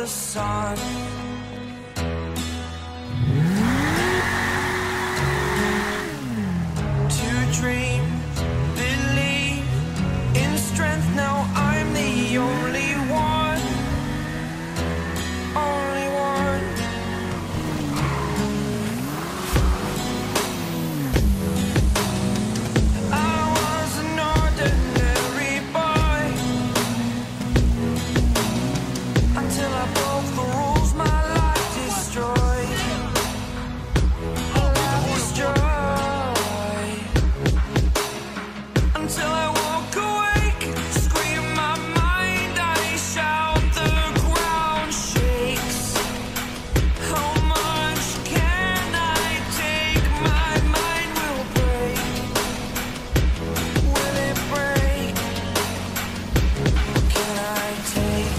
the sun. To dream, believe in strength. Now I'm the only one. I was an ordinary boy until I broke the rules. My life destroyed. Until I walk awake, scream my mind, I shout, the ground shakes. How much can I take? My mind will break. Will it break? Can I take?